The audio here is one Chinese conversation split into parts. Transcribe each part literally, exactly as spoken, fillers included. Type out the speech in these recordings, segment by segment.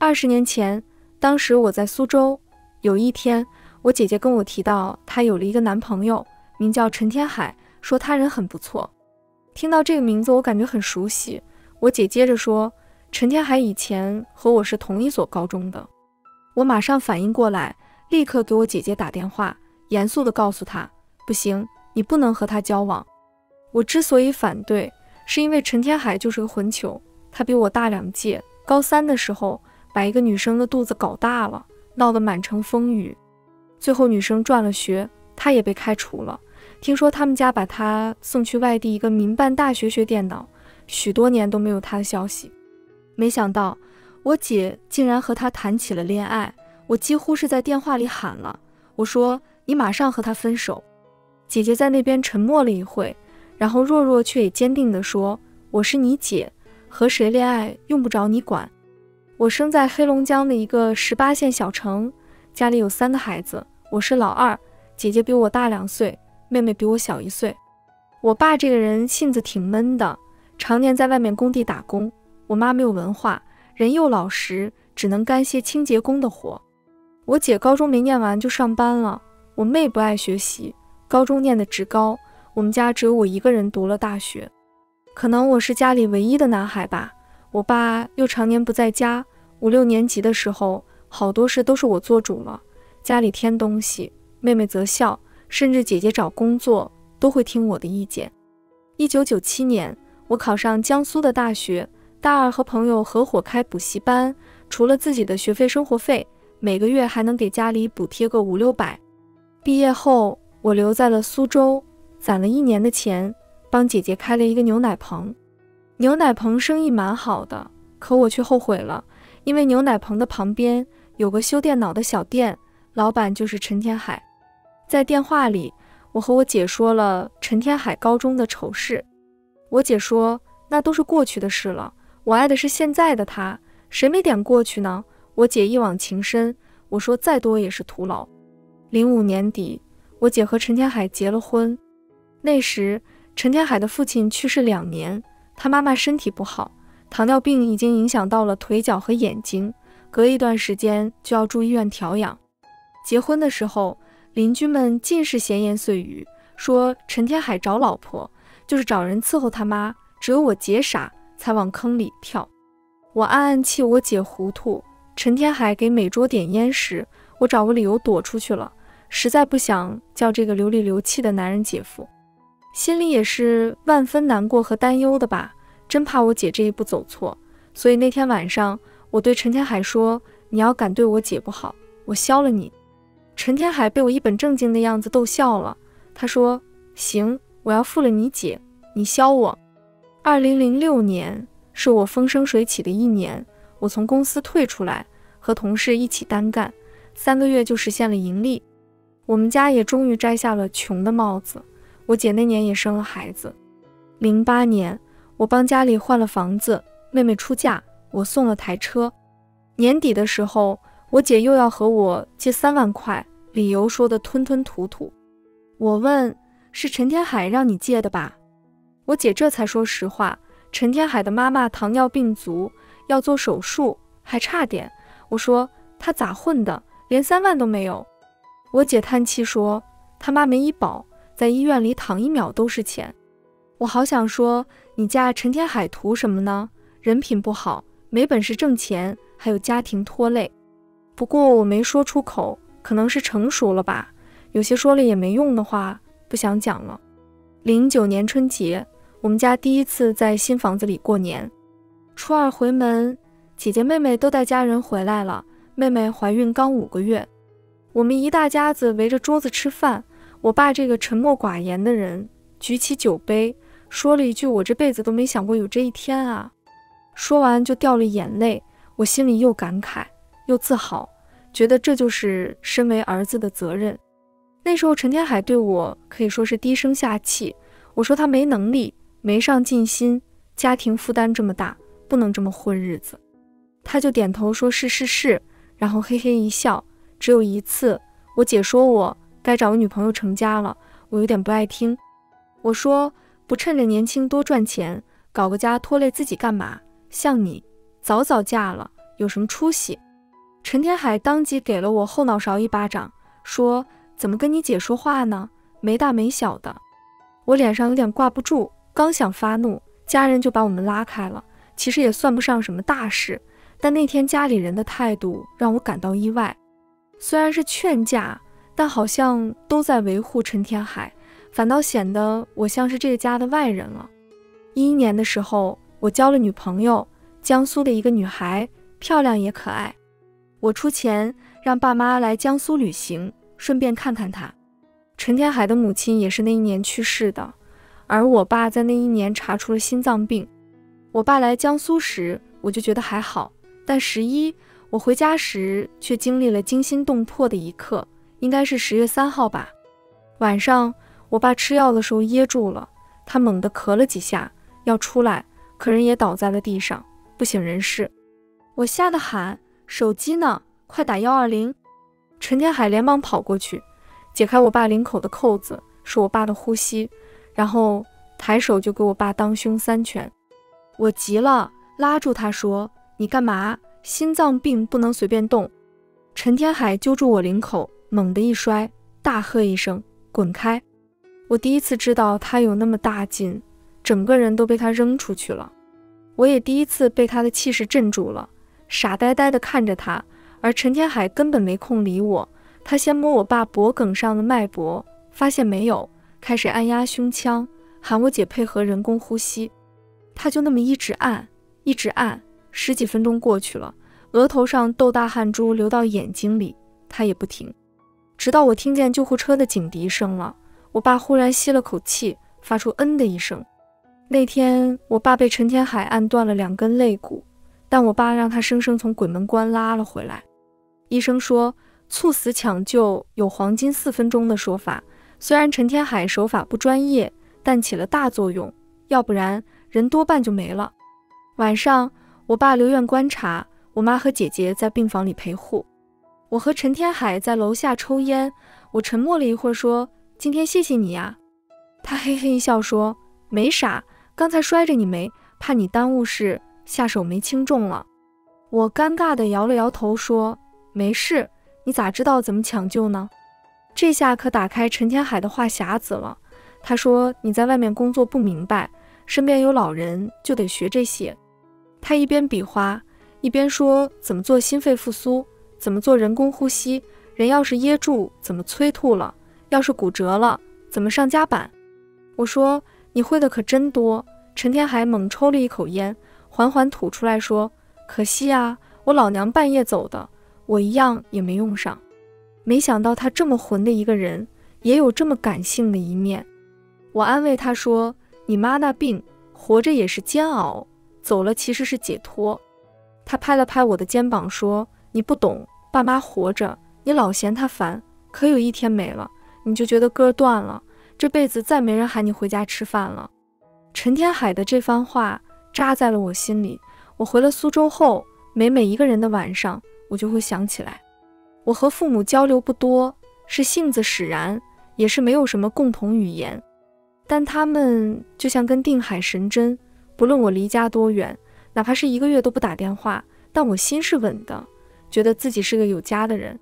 二十年前，当时我在苏州，有一天，我姐姐跟我提到她有了一个男朋友，名叫陈天海，说他人很不错。听到这个名字，我感觉很熟悉。我姐接着说，陈天海以前和我是同一所高中的。我马上反应过来，立刻给我姐姐打电话，严肃地告诉她，不行，你不能和他交往。我之所以反对，是因为陈天海就是个混球，他比我大两届，高三的时候把一个女生的肚子搞大了，闹得满城风雨。最后女生转了学，他也被开除了。听说他们家把他送去外地一个民办大学学电脑，许多年都没有他的消息。没想到我姐竟然和他谈起了恋爱，我几乎是在电话里喊了，我说你马上和他分手。姐姐在那边沉默了一会，然后弱弱却也坚定地说，我是你姐，和谁恋爱用不着你管。我生在黑龙江的一个十八线小城，家里有三个孩子，我是老二，姐姐比我大两岁，妹妹比我小一岁。我爸这个人性子挺闷的，常年在外面工地打工。我妈没有文化，人又老实，只能干些清洁工的活。我姐高中没念完就上班了，我妹不爱学习，高中念的职高，我们家只有我一个人读了大学。可能我是家里唯一的男孩吧，我爸又常年不在家，五六年级的时候，好多事都是我做主了，家里添东西，妹妹则笑。甚至姐姐找工作都会听我的意见。一九九七年，我考上江苏的大学，大二和朋友合伙开补习班，除了自己的学费生活费，每个月还能给家里补贴个五六百。毕业后，我留在了苏州，攒了一年的钱，帮姐姐开了一个牛奶棚。牛奶棚生意蛮好的，可我却后悔了，因为牛奶棚的旁边有个修电脑的小店，老板就是陈天海。在电话里，我和我姐说了陈天海高中的丑事。我姐说，那都是过去的事了，我爱的是现在的他，谁没点过去呢？我姐一往情深，我说再多也是徒劳。零五年底，我姐和陈天海结了婚。那时，陈天海的父亲去世两年，他妈妈身体不好，糖尿病已经影响到了腿脚和眼睛，隔一段时间就要住医院调养。结婚的时候，邻居们尽是闲言碎语，说陈天海找老婆就是找人伺候他妈，只有我姐傻，才往坑里跳。我暗暗气我姐糊涂，陈天海给每桌点烟时，我找个理由躲出去了，实在不想叫这个流里流气的男人姐夫，心里也是万分难过和担忧的吧，真怕我姐这一步走错。所以那天晚上，我对陈天海说，你要敢对我姐不好，我削了你。陈天海被我一本正经的样子逗笑了，他说，行，我要负了你姐，你削我。二零零六年是我风生水起的一年，我从公司退出来，和同事一起单干，三个月就实现了盈利。我们家也终于摘下了穷的帽子，我姐那年也生了孩子。零八年，我帮家里换了房子，妹妹出嫁，我送了台车。年底的时候，我姐又要和我借三万块，理由说的吞吞吐吐。我问，是陈天海让你借的吧？我姐这才说实话，陈天海的妈妈糖尿病足，要做手术，还差点。我说，他咋混的，连三万都没有。我姐叹气说，他妈没医保，在医院里躺一秒都是钱。我好想说，你嫁陈天海图什么呢？人品不好，没本事挣钱，还有家庭拖累。不过我没说出口，可能是成熟了吧，有些说了也没用的话，不想讲了。零九年春节，我们家第一次在新房子里过年。初二回门，姐姐妹妹都带家人回来了，妹妹怀孕刚五个月。我们一大家子围着桌子吃饭，我爸这个沉默寡言的人，举起酒杯，说了一句我这辈子都没想过有这一天啊。说完就掉了眼泪，我心里又感慨又自豪，觉得这就是身为儿子的责任。那时候陈天海对我可以说是低声下气，我说他没能力，没上进心，家庭负担这么大，不能这么混日子。他就点头说是是是，然后嘿嘿一笑。只有一次，我姐说我该找个女朋友成家了，我有点不爱听。我说，不趁着年轻多赚钱，搞个家拖累自己干嘛？像你，早早嫁了，有什么出息？”陈天海当即给了我后脑勺一巴掌，说：“怎么跟你姐说话呢？没大没小的！”我脸上有点挂不住，刚想发怒，家人就把我们拉开了。其实也算不上什么大事，但那天家里人的态度让我感到意外。虽然是劝架，但好像都在维护陈天海，反倒显得我像是这个家的外人了。一一年的时候，我交了女朋友，江苏的一个女孩，漂亮也可爱。我出钱让爸妈来江苏旅行，顺便看看她。陈天海的母亲也是那一年去世的，而我爸在那一年查出了心脏病。我爸来江苏时，我就觉得还好，但十一我回家时却经历了惊心动魄的一刻，应该是十月三号吧。晚上我爸吃药的时候噎住了，他猛地咳了几下要出来，可人也倒在了地上，不省人事。我吓得喊：“手机呢？快打一二零！”陈天海连忙跑过去，解开我爸领口的扣子，是我爸的呼吸，然后抬手就给我爸当胸三拳。我急了，拉住他说：“你干嘛？心脏病不能随便动。”陈天海揪住我领口，猛地一摔，大喝一声：“滚开！”我第一次知道他有那么大劲，整个人都被他扔出去了。我也第一次被他的气势镇住了，傻呆呆地看着他，而陈天海根本没空理我。他先摸我爸脖梗上的脉搏，发现没有，开始按压胸腔，喊我姐配合人工呼吸。他就那么一直按，一直按，十几分钟过去了，额头上豆大汗珠流到眼睛里，他也不停。直到我听见救护车的警笛声了，我爸忽然吸了口气，发出嗯的一声。那天我爸被陈天海按断了两根肋骨，但我爸让他生生从鬼门关拉了回来。医生说，猝死抢救有黄金四分钟的说法，虽然陈天海手法不专业，但起了大作用，要不然人多半就没了。晚上我爸留院观察，我妈和姐姐在病房里陪护，我和陈天海在楼下抽烟。我沉默了一会儿说：“今天谢谢你呀。”他嘿嘿一笑说：“没啥，刚才摔着你没，怕你耽误事，下手没轻重了。”我尴尬地摇了摇头说：“没事，你咋知道怎么抢救呢？”这下可打开陈天海的话匣子了，他说：“你在外面工作不明白，身边有老人就得学这些。”他一边比划一边说怎么做心肺复苏，怎么做人工呼吸，人要是噎住怎么催吐了，要是骨折了怎么上夹板。我说：“你会的可真多。”陈天海猛抽了一口烟，缓缓吐出来说：“可惜啊，我老娘半夜走的，我一样也没用上。”没想到他这么混的一个人也有这么感性的一面。我安慰他说：“你妈那病，活着也是煎熬，走了其实是解脱。”他拍了拍我的肩膀说：“你不懂，爸妈活着，你老嫌他烦，可有一天没了，你就觉得歌断了，这辈子再没人喊你回家吃饭了。”陈天海的这番话扎在了我心里，我回了苏州后，每每一个人的晚上，我就会想起来。我和父母交流不多，是性子使然，也是没有什么共同语言。但他们就像跟定海神针，不论我离家多远，哪怕是一个月都不打电话，但我心是稳的，觉得自己是个有家的人。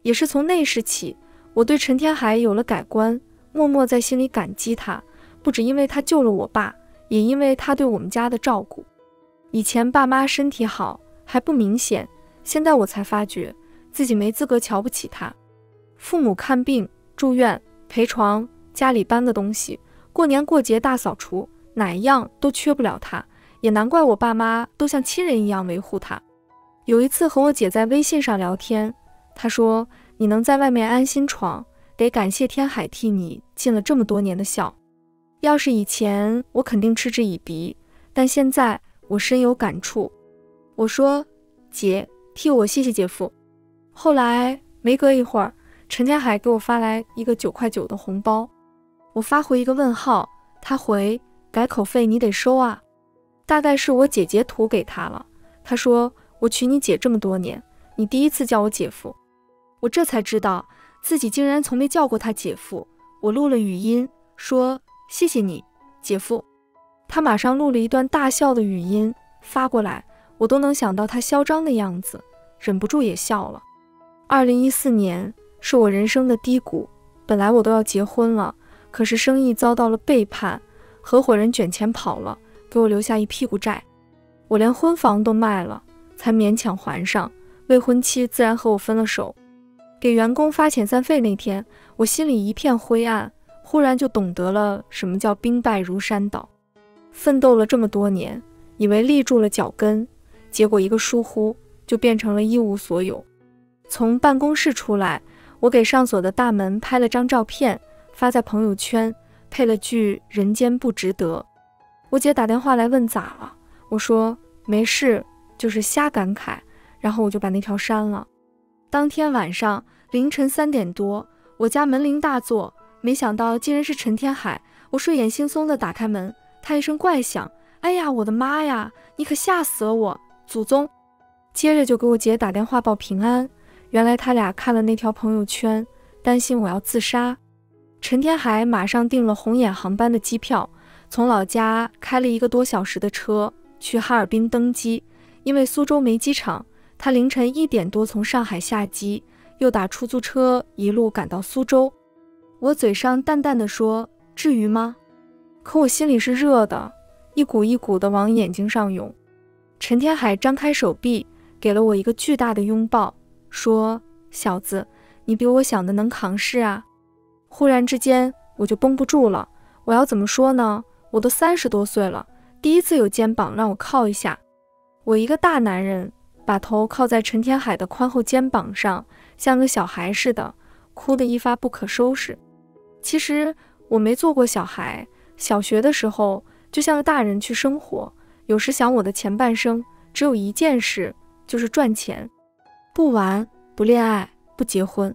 也是从那时起，我对陈天海有了改观，默默在心里感激他，不只因为他救了我爸，也因为他对我们家的照顾。以前爸妈身体好还不明显，现在我才发觉自己没资格瞧不起他。父母看病、住院、陪床，家里搬的东西，过年过节大扫除，哪一样都缺不了他，也难怪我爸妈都像亲人一样维护他。有一次和我姐在微信上聊天，她说：“你能在外面安心闯，得感谢天海替你尽了这么多年的孝。要是以前我肯定嗤之以鼻，但现在我深有感触。”我说：“姐，替我谢谢姐夫。”后来没隔一会儿，陈天海给我发来一个九块九的红包。我发回一个问号，他回：“改口费你得收啊。”大概是我姐截图给他了，他说：“我娶你姐这么多年，你第一次叫我姐夫。”我这才知道自己竟然从没叫过他姐夫。我录了语音说：“谢谢你，姐夫。”他马上录了一段大笑的语音发过来，我都能想到他嚣张的样子，忍不住也笑了。二零一四年是我人生的低谷，本来我都要结婚了，可是生意遭到了背叛，合伙人卷钱跑了，给我留下一屁股债。我连婚房都卖了，才勉强还上。未婚妻自然和我分了手。给员工发遣散费那天，我心里一片灰暗，忽然就懂得了什么叫兵败如山倒。奋斗了这么多年，以为立住了脚跟，结果一个疏忽就变成了一无所有。从办公室出来，我给上锁的大门拍了张照片，发在朋友圈，配了句“人间不值得”。我姐打电话来问咋了，我说没事，就是瞎感慨，然后我就把那条删了。当天晚上凌晨三点多，我家门铃大作，没想到竟然是陈天海。我睡眼惺忪地打开门，他一声怪响，哎呀，我的妈呀，你可吓死了我，祖宗！接着就给我姐打电话报平安。原来他俩看了那条朋友圈，担心我要自杀。陈天海马上订了红眼航班的机票，从老家开了一个多小时的车去哈尔滨登机，因为苏州没机场，他凌晨一点多从上海下机，又打出租车一路赶到苏州。我嘴上淡淡的说，至于吗？可我心里是热的，一股一股的往眼睛上涌。陈天海张开手臂，给了我一个巨大的拥抱，说，小子，你比我想的能扛事啊。忽然之间我就绷不住了，我要怎么说呢？我都三十多岁了，第一次有肩膀让我靠一下。我一个大男人把头靠在陈天海的宽厚肩膀上，像个小孩似的，哭得一发不可收拾。其实我没做过小孩，小学的时候就像个大人去生活，有时想我的前半生只有一件事，就是赚钱。不玩，不恋爱，不结婚。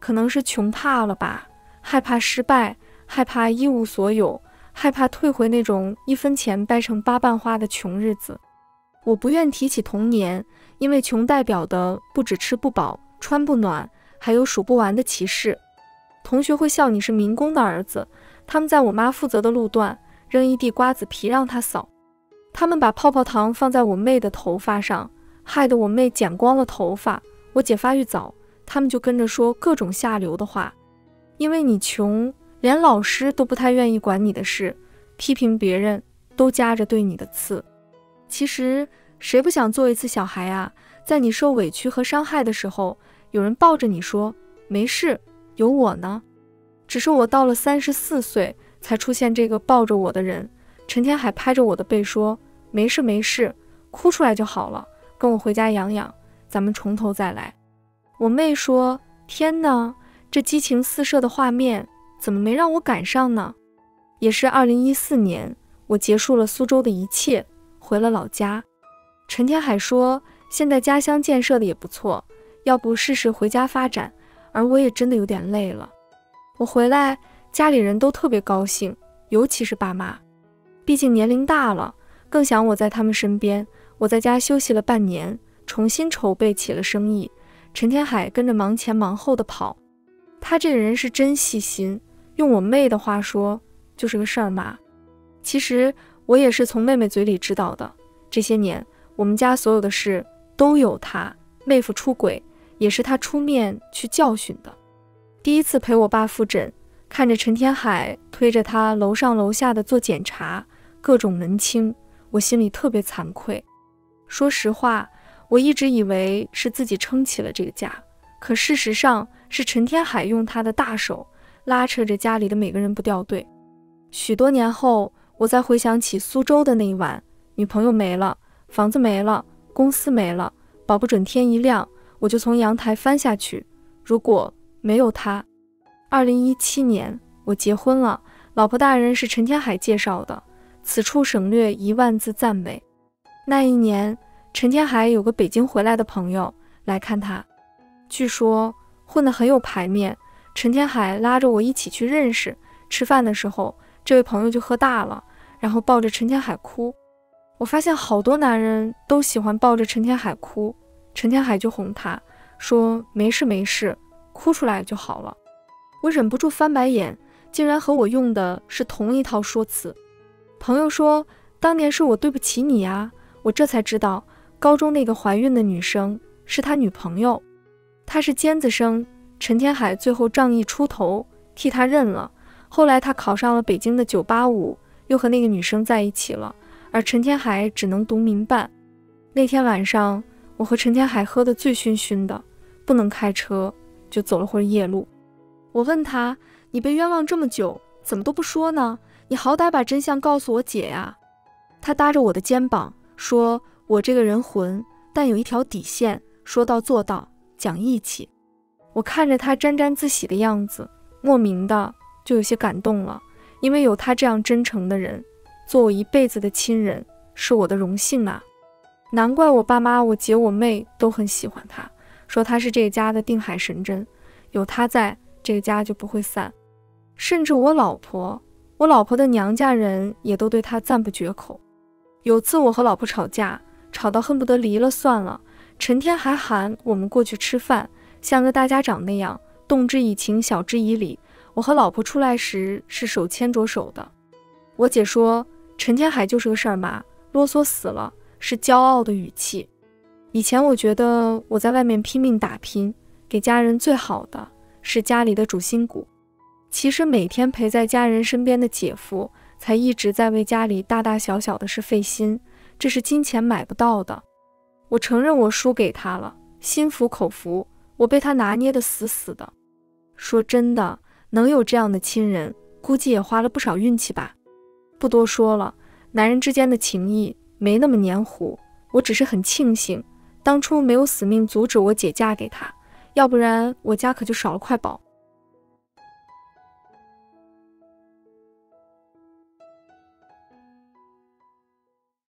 可能是穷怕了吧，害怕失败，害怕一无所有，害怕退回那种一分钱掰成八瓣花的穷日子。我不愿提起童年，因为穷代表的不只吃不饱，穿不暖，还有数不完的歧视。同学会笑你是民工的儿子，他们在我妈负责的路段扔一地瓜子皮让她扫，他们把泡泡糖放在我妹的头发上，害得我妹剪光了头发。我姐发育早，他们就跟着说各种下流的话。因为你穷，连老师都不太愿意管你的事，批评别人都夹着对你的刺。其实谁不想做一次小孩啊？在你受委屈和伤害的时候，有人抱着你说，没事，有我呢。只是我到了三十四岁才出现这个抱着我的人。陈天海拍着我的背说，没事没事，哭出来就好了，跟我回家养养，咱们从头再来。我妹说，天哪，这激情四射的画面怎么没让我赶上呢？也是二零一四年，我结束了苏州的一切，回了老家。陈天海说，现在家乡建设的也不错，要不试试回家发展。而我也真的有点累了。我回来，家里人都特别高兴，尤其是爸妈，毕竟年龄大了，更想我在他们身边。我在家休息了半年，重新筹备起了生意。陈天海跟着忙前忙后的跑，他这个人是真细心，用我妹的话说，就是个事儿妈。其实我也是从妹妹嘴里知道的，这些年我们家所有的事都有他。妹夫出轨也是他出面去教训的。第一次陪我爸复诊，看着陈天海推着他楼上楼下的做检查，各种门清，我心里特别惭愧。说实话，我一直以为是自己撑起了这个家，可事实上是陈天海用他的大手拉扯着家里的每个人不掉队。许多年后，我再回想起苏州的那一晚，女朋友没了，房子没了，公司没了，保不准天一亮我就从阳台翻下去，如果没有他。二零一七年我结婚了，老婆大人是陈天海介绍的，此处省略一万字赞美。那一年，陈天海有个北京回来的朋友来看他，据说混得很有排面。陈天海拉着我一起去认识，吃饭的时候，这位朋友就喝大了，然后抱着陈天海哭。我发现好多男人都喜欢抱着陈天海哭，陈天海就哄他说，没事没事，哭出来就好了。我忍不住翻白眼，竟然和我用的是同一套说辞。朋友说，当年是我对不起你啊，我这才知道，高中那个怀孕的女生是他女朋友，她是尖子生。陈天海最后仗义出头，替她认了。后来他考上了北京的九八五，又和那个女生在一起了，而陈天海只能读民办。那天晚上，我和陈天海喝得醉醺醺的，不能开车，就走了会儿夜路。我问他：“你被冤枉这么久，怎么都不说呢？你好歹把真相告诉我姐呀！”他搭着我的肩膀说：“我这个人混，但有一条底线，说到做到，讲义气。”我看着他沾沾自喜的样子，莫名的就有些感动了，因为有他这样真诚的人，做我一辈子的亲人，是我的荣幸啊！难怪我爸妈、我姐、我妹都很喜欢他，说他是这个家的定海神针，有他在，这个家就不会散。甚至我老婆，我老婆的娘家人也都对他赞不绝口。有次我和老婆吵架，吵到恨不得离了算了，陈天还喊我们过去吃饭，像个大家长那样，动之以情，晓之以理。我和老婆出来时是手牵着手的。我姐说陈天海就是个事儿妈，啰嗦死了，是骄傲的语气。以前我觉得我在外面拼命打拼，给家人最好的是家里的主心骨，其实每天陪在家人身边的姐夫才一直在为家里大大小小的事费心，这是金钱买不到的。我承认我输给他了，心服口服，我被他拿捏得死死的。说真的，能有这样的亲人，估计也花了不少运气吧。不多说了，男人之间的情谊没那么黏糊，我只是很庆幸当初没有死命阻止我姐嫁给他，要不然我家可就少了块宝。